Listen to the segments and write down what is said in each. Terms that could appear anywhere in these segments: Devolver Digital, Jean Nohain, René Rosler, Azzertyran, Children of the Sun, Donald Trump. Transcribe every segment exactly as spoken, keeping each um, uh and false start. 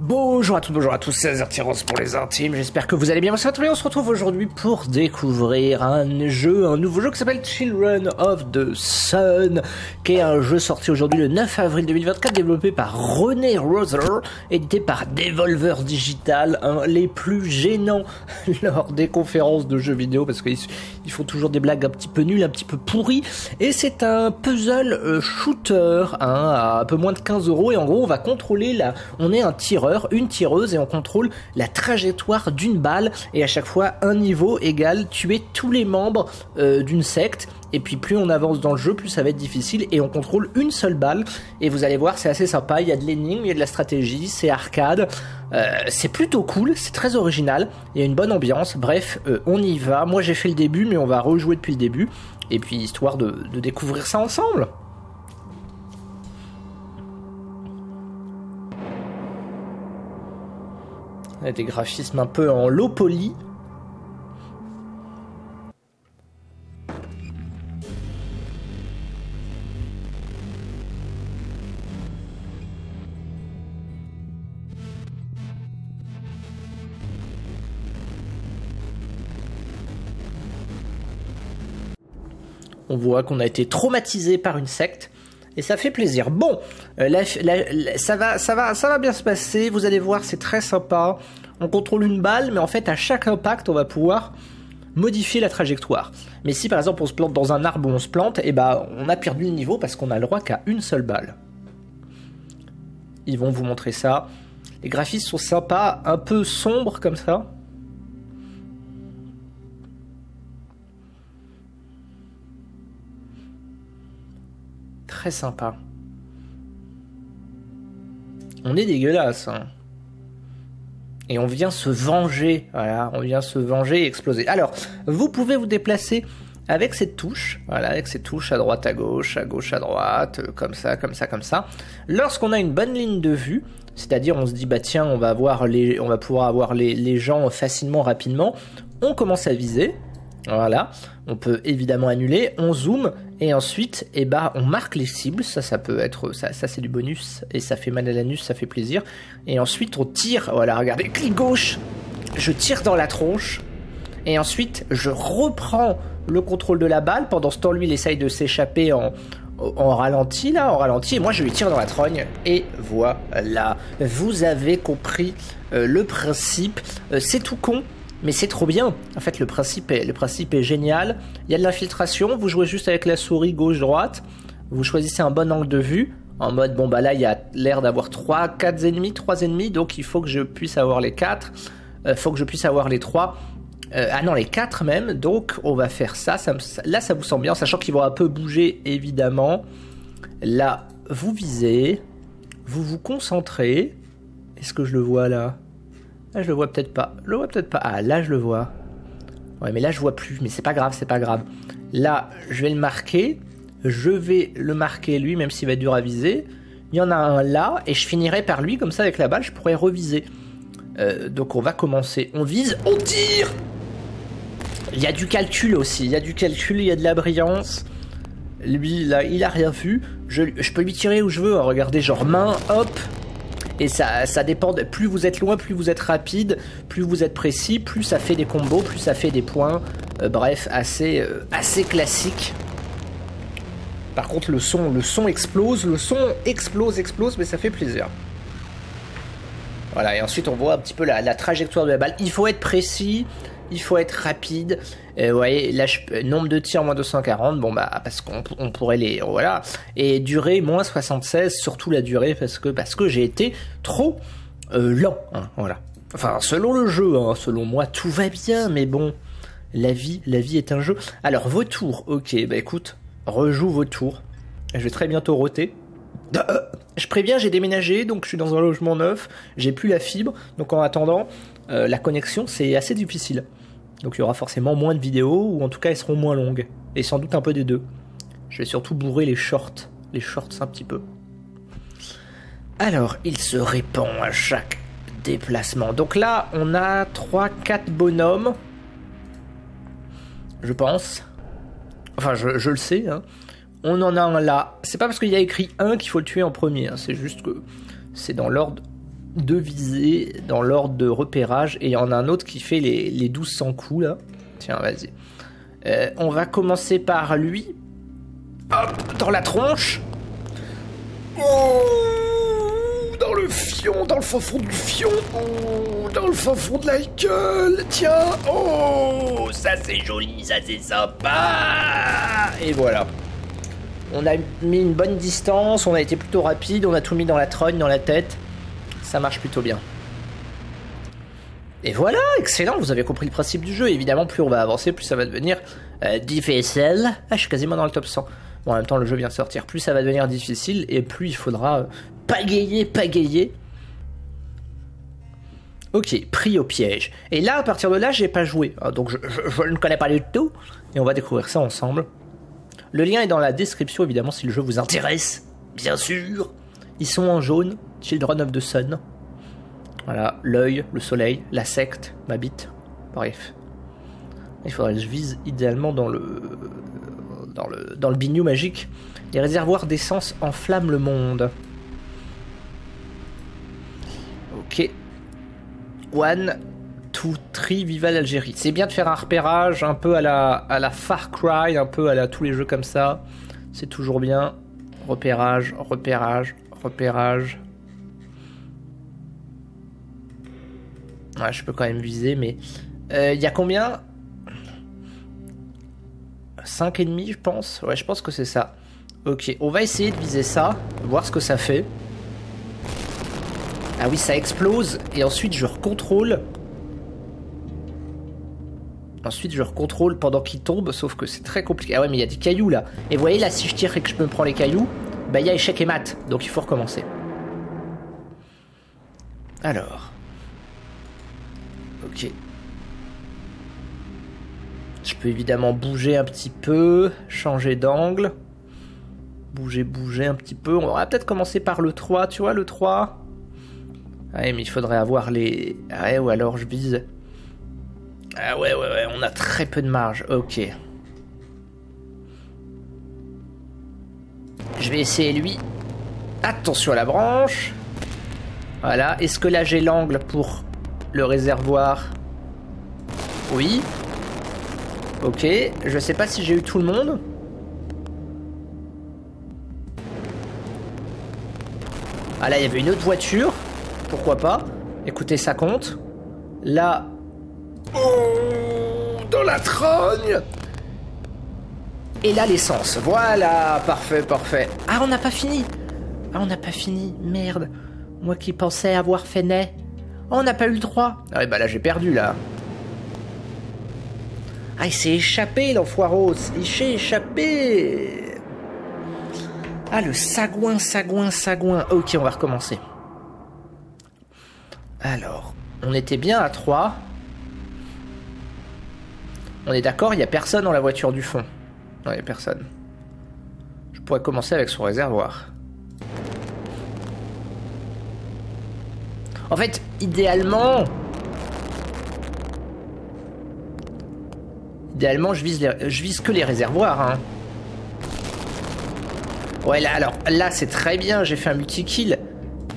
Bonjour à toutes, bonjour à tous, c'est Azzertyran pour les intimes, j'espère que vous allez bien. On se retrouve aujourd'hui pour découvrir un jeu, un nouveau jeu qui s'appelle Children of the Sun, qui est un jeu sorti aujourd'hui le neuf avril deux mille vingt-quatre, développé par René Rosler, édité par Devolver Digital, un les plus gênants lors des conférences de jeux vidéo, parce qu'ils ils font toujours des blagues un petit peu nulles, un petit peu pourries, et c'est un puzzle shooter, hein, à un peu moins de quinze euros, et en gros on va contrôler la... on est un tireur, une tireuse, et on contrôle la trajectoire d'une balle, et à chaque fois un niveau égale tuer tous les membres euh, d'une secte, et puis plus on avance dans le jeu plus ça va être difficile, et on contrôle une seule balle, et vous allez voir c'est assez sympa, il y a de l'énigme, il y a de la stratégie, c'est arcade, euh, c'est plutôt cool, c'est très original, il y a une bonne ambiance, bref euh, on y va, moi j'ai fait le début mais on va rejouer depuis le début, et puis histoire de, de découvrir ça ensemble. Des graphismes un peu en low poly. On voit qu'on a été traumatisé par une secte. Et ça fait plaisir. Bon, euh, la, la, la, ça va, ça va, ça va bien se passer. Vous allez voir, c'est très sympa. On contrôle une balle, mais en fait, à chaque impact, on va pouvoir modifier la trajectoire. Mais si, par exemple, on se plante dans un arbre où on se plante, eh ben, on a perdu le niveau parce qu'on a le droit qu'à une seule balle. Ils vont vous montrer ça. Les graphismes sont sympas, un peu sombres comme ça. Très sympa. On est dégueulasse, hein. Et on vient se venger, voilà, on vient se venger et exploser. Alors, vous pouvez vous déplacer avec cette touche, voilà, avec ces touches à droite, à gauche, à gauche, à droite, comme ça, comme ça, comme ça. Lorsqu'on a une bonne ligne de vue, c'est-à-dire on se dit, bah tiens, on va, avoir les, on va pouvoir avoir les, les gens facilement, rapidement, on commence à viser. Voilà, on peut évidemment annuler, on zoome et ensuite eh ben, on marque les cibles, ça ça peut être, ça, ça c'est du bonus et ça fait mal à l'anus, ça fait plaisir. Et ensuite on tire, voilà regardez, clic gauche, je tire dans la tronche et ensuite je reprends le contrôle de la balle. Pendant ce temps lui il essaye de s'échapper en, en ralenti là, en ralenti et moi je lui tire dans la trogne et voilà, vous avez compris euh, le principe, euh, c'est tout con. Mais c'est trop bien, en fait le principe est, le principe est génial, il y a de l'infiltration, vous jouez juste avec la souris gauche-droite, vous choisissez un bon angle de vue, en mode bon bah là il y a l'air d'avoir trois, quatre ennemis, trois ennemis, donc il faut que je puisse avoir les quatre, il euh, faut que je puisse avoir les trois, euh, ah non les quatre même, donc on va faire ça, ça me, là ça vous semble bien, sachant qu'ils vont un peu bouger évidemment, là vous visez, vous vous concentrez, est-ce que je le vois là ? Là, je le vois peut-être pas. Je le vois peut-être pas. Ah, là, je le vois. Ouais, mais là, je vois plus. Mais c'est pas grave, c'est pas grave. Là, je vais le marquer. Je vais le marquer, lui, même s'il va être dur à viser. Il y en a un là, et je finirai par lui. Comme ça, avec la balle, je pourrais reviser. Euh, donc, on va commencer. On vise, on tire. Il y a du calcul aussi. Il y a du calcul, il y a de la brillance. Lui, là, il a rien vu. Je, je peux lui tirer où je veux. Hein. Regardez, genre main, hop. Et ça, ça dépend, de, plus vous êtes loin, plus vous êtes rapide, plus vous êtes précis, plus ça fait des combos, plus ça fait des points. Euh, bref, assez, euh, assez classique. Par contre, le son, le son explose, le son explose, explose, mais ça fait plaisir. Voilà, et ensuite on voit un petit peu la, la trajectoire de la balle. Il faut être précis, il faut être rapide. Et vous voyez, là, je, nombre de tirs moins deux cent quarante, bon bah parce qu'on on pourrait les... Voilà. Et durée moins soixante-seize, surtout la durée parce que, parce que j'ai été trop euh, lent. Hein, voilà. Enfin, selon le jeu, hein, selon moi, tout va bien, mais bon, la vie, la vie est un jeu. Alors, vos tours, ok, bah écoute, rejoue vos tours. Je vais très bientôt roter. Je préviens, j'ai déménagé, donc je suis dans un logement neuf, j'ai plus la fibre, donc en attendant, euh, la connexion c'est assez difficile. Donc il y aura forcément moins de vidéos, ou en tout cas elles seront moins longues, et sans doute un peu des deux. Je vais surtout bourrer les shorts, les shorts un petit peu. Alors, il se répand à chaque déplacement. Donc là, on a trois quatre bonhommes, je pense. Enfin, je, je le sais, hein. On en a un là. C'est pas parce qu'il y a écrit un qu'il faut le tuer en premier. Hein. C'est juste que c'est dans l'ordre deux visées dans l'ordre de repérage, et il y en a un autre qui fait les, les douze cents coups là. Tiens, vas-y. Euh, on va commencer par lui. Hop, dans la tronche. Oh, dans le fion, dans le fin fond du fion. Oh, dans le fin fond de la gueule. Tiens, oh, ça c'est joli, ça c'est sympa. Et voilà. On a mis une bonne distance, on a été plutôt rapide, on a tout mis dans la trogne, dans la tête. Ça marche plutôt bien. Et voilà, excellent, vous avez compris le principe du jeu. Évidemment, plus on va avancer, plus ça va devenir euh, difficile. Ah, je suis quasiment dans le top cent. Bon, en même temps, le jeu vient de sortir. Plus ça va devenir difficile et plus il faudra euh, pagayer, pagayer. Ok, pris au piège. Et là, à partir de là, j'ai pas joué. Donc, je, je, je ne connais pas du tout. Et on va découvrir ça ensemble. Le lien est dans la description, évidemment, si le jeu vous intéresse. Bien sûr. Ils sont en jaune. Children of the Sun. Voilà, l'œil, le soleil, la secte, ma bite. Bref. Il faudrait que je vise idéalement dans le... Dans le, dans le biniou magique. Les réservoirs d'essence enflamment le monde. Ok. One, two, three, viva l'Algérie. C'est bien de faire un repérage un peu à la, à la Far Cry, un peu à la tous les jeux comme ça. C'est toujours bien. Repérage, repérage, repérage. Ouais, je peux quand même viser, mais... Il euh, y a combien? cinq et demi, je pense. Ouais, je pense que c'est ça. Ok, on va essayer de viser ça, voir ce que ça fait. Ah oui, ça explose, et ensuite je recontrôle. Ensuite, je recontrôle pendant qu'il tombe, sauf que c'est très compliqué. Ah ouais, mais il y a des cailloux, là. Et vous voyez, là, si je tire et que je me prends les cailloux, bah, il y a échec et mat, donc il faut recommencer. Alors... Ok. Je peux évidemment bouger un petit peu, changer d'angle. Bouger, bouger un petit peu. On va peut-être commencer par le trois, tu vois, le trois. Ouais, mais il faudrait avoir les... Ouais, ou alors je vise... Ah ouais, ouais, ouais, on a très peu de marge. Ok. Je vais essayer lui. Attention à la branche. Voilà. Est-ce que là, j'ai l'angle pour... Le réservoir. Oui. Ok. Je sais pas si j'ai eu tout le monde. Ah là, il y avait une autre voiture. Pourquoi pas. Écoutez, ça compte. Là. Oh, dans la trogne. Et là, l'essence. Voilà. Parfait, parfait. Ah, on n'a pas fini. Ah, on n'a pas fini. Merde. Moi qui pensais avoir fait naître. Oh, on n'a pas eu le droit. Ah, et bah là, j'ai perdu, là. Ah, il s'est échappé, l'enfoiros. Il s'est échappé. Ah, le sagouin, sagouin, sagouin. Ok, on va recommencer. Alors, on était bien à trois. On est d'accord, il n'y a personne dans la voiture du fond. Non, il n'y a personne. Je pourrais commencer avec son réservoir. En fait, idéalement... Idéalement, je vise, les... je vise que les réservoirs. Hein. Ouais, là, alors, là, c'est très bien. J'ai fait un multi-kill.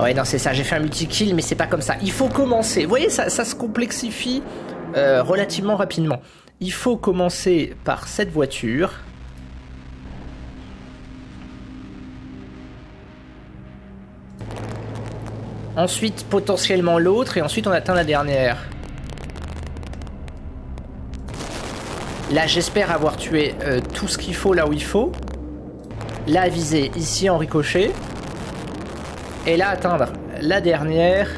Ouais, non, c'est ça. J'ai fait un multi-kill, mais c'est pas comme ça. Il faut commencer. Vous voyez, ça, ça se complexifie euh, relativement rapidement. Il faut commencer par cette voiture... Ensuite, potentiellement l'autre, et ensuite on atteint la dernière. Là, j'espère avoir tué euh, tout ce qu'il faut là où il faut. Là, viser ici en ricochet. Et là, atteindre la dernière.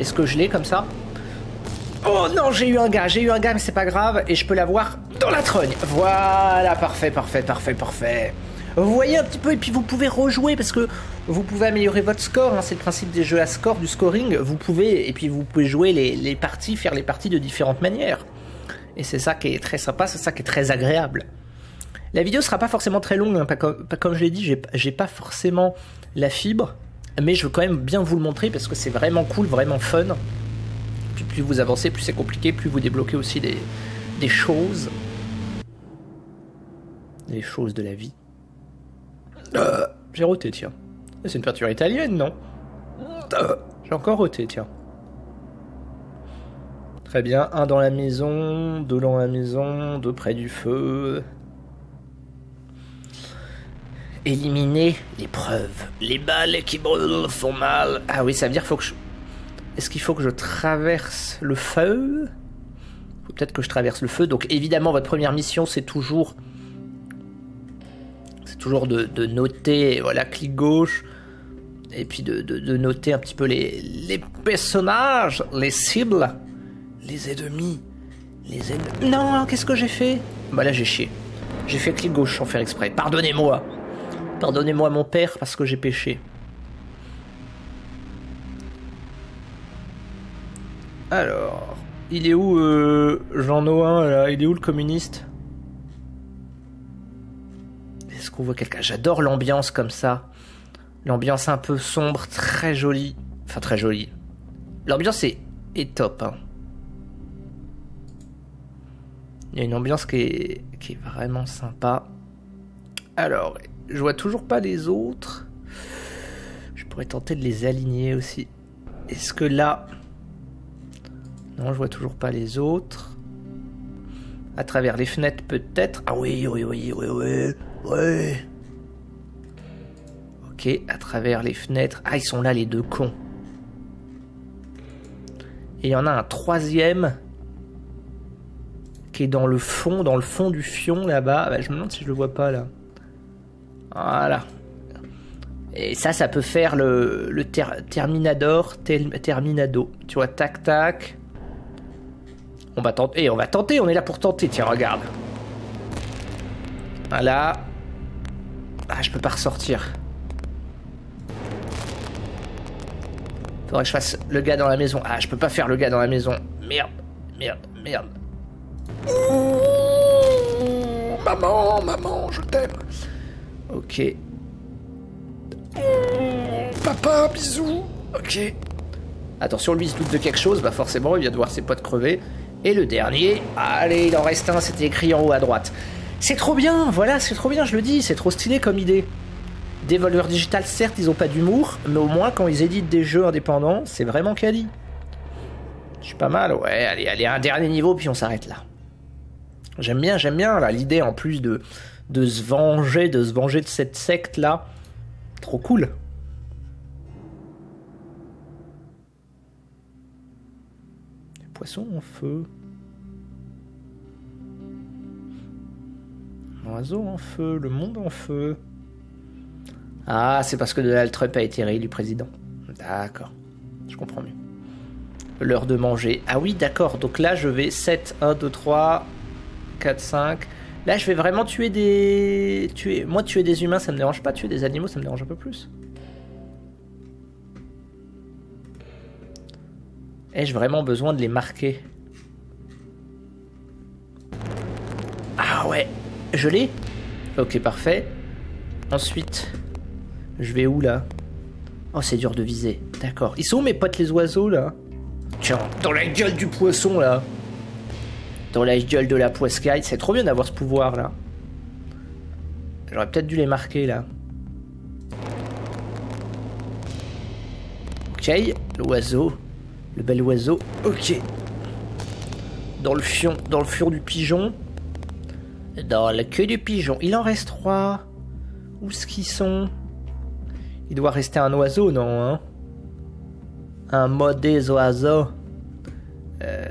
Est-ce que je l'ai comme ça? Oh non, j'ai eu un gars, j'ai eu un gars, mais c'est pas grave, et je peux l'avoir dans la trogne. Voilà, parfait, parfait, parfait, parfait. Vous voyez un petit peu, et puis vous pouvez rejouer parce que vous pouvez améliorer votre score, hein, c'est le principe des jeux à score, du scoring. Vous pouvez, et puis vous pouvez jouer les, les parties, faire les parties de différentes manières. Et c'est ça qui est très sympa, c'est ça qui est très agréable. La vidéo sera pas forcément très longue, hein, pas comme, pas comme je l'ai dit, j'ai, j'ai pas forcément la fibre, mais je veux quand même bien vous le montrer parce que c'est vraiment cool, vraiment fun. Puis plus vous avancez, plus c'est compliqué, plus vous débloquez aussi des, des choses. Des choses de la vie. Euh, j'ai roté, tiens. C'est une peinture italienne, non? Merde! J'ai encore ôté, tiens. Très bien, un dans la maison, deux dans la maison, deux près du feu. Éliminer les preuves. Les balles qui brûlent font mal. Ah oui, ça veut dire faut que je... Est-ce qu'il faut que je traverse le feu? Faut peut-être que je traverse le feu. Donc évidemment, votre première mission, c'est toujours... C'est toujours de, de noter, voilà, clic gauche. Et puis de, de, de noter un petit peu les, les personnages, les cibles, les ennemis, les ennemis... Non, qu'est-ce que j'ai fait? Bah là, j'ai chié. J'ai fait clic gauche sans faire exprès. Pardonnez-moi. Pardonnez-moi mon père parce que j'ai péché. Alors, il est où euh, Jean Nohain là? Il est où le communiste? Est-ce qu'on voit quelqu'un? J'adore l'ambiance comme ça. L'ambiance un peu sombre, très jolie. Enfin, très jolie. L'ambiance est, est top. Hein. Il y a une ambiance qui est, qui est vraiment sympa. Alors... Je vois toujours pas les autres. Je pourrais tenter de les aligner aussi. Est-ce que là... Non, je vois toujours pas les autres. À travers les fenêtres, peut-être. Ah oui, oui, oui, oui, oui, oui. Ok, à travers les fenêtres. Ah, ils sont là, les deux cons. Et il y en a un troisième... qui est dans le fond, dans le fond du fion, là-bas. Bah, je me demande si je le vois pas, là. Voilà. Et ça, ça peut faire le, le ter, Terminador, tel, Terminado. Tu vois, tac, tac. On va tenter. Et on va tenter, on est là pour tenter. Tiens, regarde. Voilà. Ah, je peux pas ressortir. Faudrait que je fasse le gars dans la maison. Ah, je peux pas faire le gars dans la maison. Merde, merde, merde. Ouh, maman, maman, je t'aime. Ok. Papa, bisous. Ok. Attention, lui, il se doute de quelque chose. Bah forcément, il vient de voir ses potes crever. Et le dernier... Allez, il en reste un. C'était écrit en haut à droite. C'est trop bien. Voilà, c'est trop bien, je le dis. C'est trop stylé comme idée. Devolver Digital, certes, ils ont pas d'humour. Mais au moins, quand ils éditent des jeux indépendants, c'est vraiment quali. Je suis pas mal. Ouais, allez, allez, un dernier niveau, puis on s'arrête là. J'aime bien, j'aime bien, là, l'idée, en plus, de... de se venger, de se venger de cette secte-là. Trop cool. Les poissons en feu. L'oiseau en feu, le monde en feu. Ah, c'est parce que Donald Trump a été réélu président. D'accord, je comprends mieux. L'heure de manger. Ah oui, d'accord, donc là, je vais sept, un, deux, trois, quatre, cinq... Là, je vais vraiment tuer des... Tuer... Moi, tuer des humains, ça me dérange pas. Tuer des animaux, ça me dérange un peu plus. Ai-je vraiment besoin de les marquer? Ah ouais, je l'ai. Ok, parfait. Ensuite, je vais où, là? Oh, c'est dur de viser. D'accord. Ils sont où, mes potes, les oiseaux, là? Tiens, dans la gueule du poisson, là. Dans la gueule de la poiscaille, c'est trop bien d'avoir ce pouvoir là. J'aurais peut-être dû les marquer là. Ok, l'oiseau, le bel oiseau. Ok. Dans le fion, dans le fion du pigeon, dans la queue du pigeon. Il en reste trois. Où est-ce qu'ils sont? Il doit rester un oiseau, non hein? Un mauvais oiseau. Euh...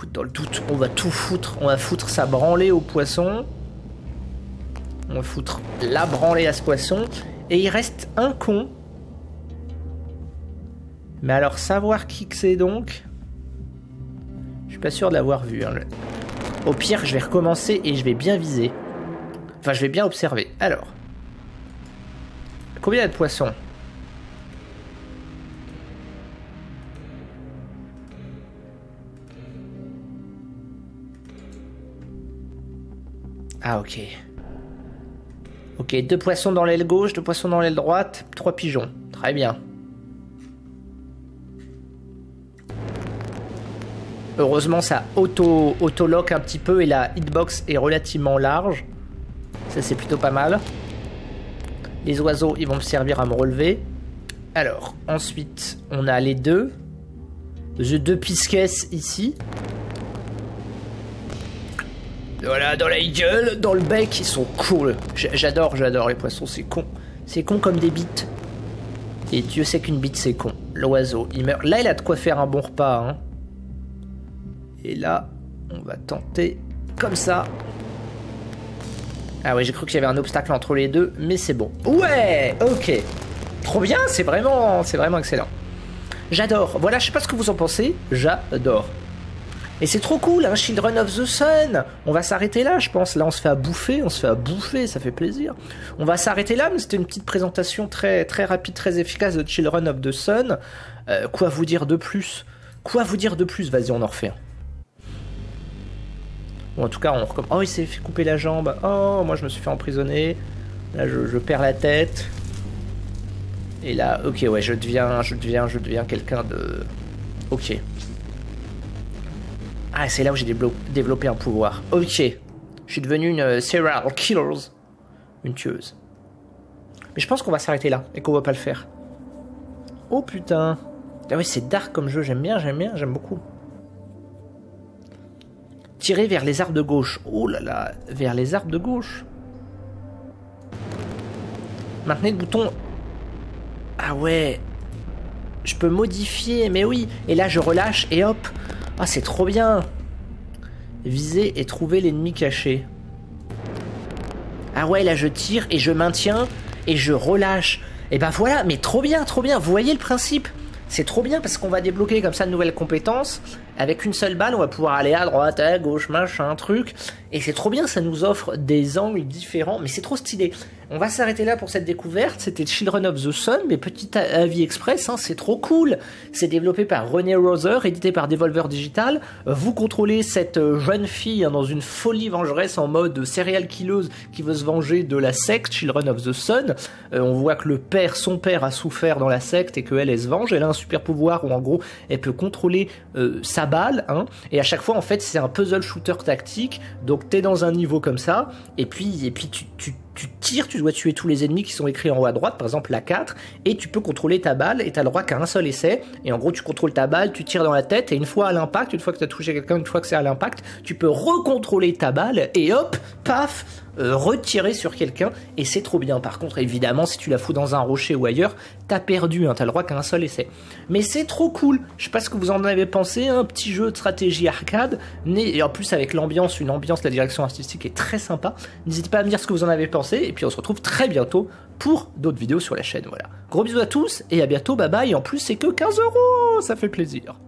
Écoute, dans le doute, on va tout foutre. On va foutre sa branlée au poisson. On va foutre la branlée à ce poisson. Et il reste un con. Mais alors, savoir qui que c'est donc... Je suis pas sûr de l'avoir vu. Hein. Au pire, je vais recommencer et je vais bien viser. Enfin, je vais bien observer. Alors. Combien il y a de poissons ? Ah, ok. Ok, deux poissons dans l'aile gauche, deux poissons dans l'aile droite, trois pigeons. Très bien. Heureusement, ça auto, auto-lock un petit peu et la hitbox est relativement large. Ça, c'est plutôt pas mal. Les oiseaux, ils vont me servir à me relever. Alors, ensuite, on a les deux. J'ai deux pisquets ici. Voilà, dans la gueule, dans le bec, ils sont cool. J'adore, j'adore les poissons, c'est con. C'est con comme des bites. Et Dieu sait qu'une bite, c'est con. L'oiseau, il meurt. Là, il a de quoi faire un bon repas, hein. Et là, on va tenter comme ça. Ah ouais, j'ai cru qu'il y avait un obstacle entre les deux, mais c'est bon. Ouais, ok. Trop bien, c'est vraiment, c'est vraiment excellent. J'adore. Voilà, je sais pas ce que vous en pensez. J'adore. Et c'est trop cool, hein, Children of the Sun. On va s'arrêter là, je pense. Là, on se fait à bouffer, on se fait à bouffer, ça fait plaisir. On va s'arrêter là, mais c'était une petite présentation très, très rapide, très efficace de Children of the Sun. Euh, quoi vous dire de plus? Quoi vous dire de plus? Vas-y, on en refait un. Bon, en tout cas, on recommence. Oh, il s'est fait couper la jambe. Oh, moi, je me suis fait emprisonner. Là, je, je perds la tête. Et là, ok, ouais, je deviens, je deviens, je deviens quelqu'un de... Ok. Ah, c'est là où j'ai développé un pouvoir. Ok. Je suis devenu une serial killer. Une tueuse. Mais je pense qu'on va s'arrêter là et qu'on va pas le faire. Oh putain. Ah oui, c'est dark comme jeu. J'aime bien, j'aime bien, j'aime beaucoup. Tirer vers les arbres de gauche. Oh là là, vers les arbres de gauche. Maintenez le bouton... Ah ouais. Je peux modifier, mais oui. Et là, je relâche et hop. Ah, c'est trop bien. Viser et trouver l'ennemi caché. Ah ouais, là je tire et je maintiens et je relâche. Et ben voilà, mais trop bien, trop bien. Vous voyez le principe? C'est trop bien parce qu'on va débloquer comme ça de nouvelles compétences. Avec une seule balle, on va pouvoir aller à droite, à gauche, machin, truc. Et c'est trop bien, ça nous offre des angles différents. Mais c'est trop stylé. On va s'arrêter là pour cette découverte. C'était Children of the Sun, mais petit avis express, hein, c'est trop cool. C'est développé par René Rosler, édité par Devolver Digital. Vous contrôlez cette jeune fille hein, dans une folie vengeresse en mode serial killeuse qui veut se venger de la secte Children of the Sun. Euh, on voit que le père, son père, a souffert dans la secte et qu'elle, elle se venge. Elle a un super pouvoir où en gros, elle peut contrôler euh, sa balle. Hein, et à chaque fois, en fait, c'est un puzzle shooter tactique. Donc, t'es dans un niveau comme ça. Et puis, et puis tu... tu Tu tires, tu dois tuer tous les ennemis qui sont écrits en haut à droite, par exemple la quatre, et tu peux contrôler ta balle, et t'as le droit qu'à un seul essai, et en gros tu contrôles ta balle, tu tires dans la tête, et une fois à l'impact, une fois que t'as touché quelqu'un, une fois que c'est à l'impact, tu peux recontrôler ta balle, et hop, paf, euh, retirer sur quelqu'un, et c'est trop bien. Par contre, évidemment, si tu la fous dans un rocher ou ailleurs, t'as perdu, hein, t'as le droit qu'à un seul essai. Mais c'est trop cool, je sais pas ce que vous en avez pensé, un hein, petit jeu de stratégie arcade, et en plus avec l'ambiance, une ambiance, la direction artistique est très sympa, n'hésitez pas à me dire ce que vous en avez pensé. Et puis on se retrouve très bientôt pour d'autres vidéos sur la chaîne. Voilà. Gros bisous à tous et à bientôt. Bye bye. Et en plus, c'est que quinze euros. Ça fait plaisir.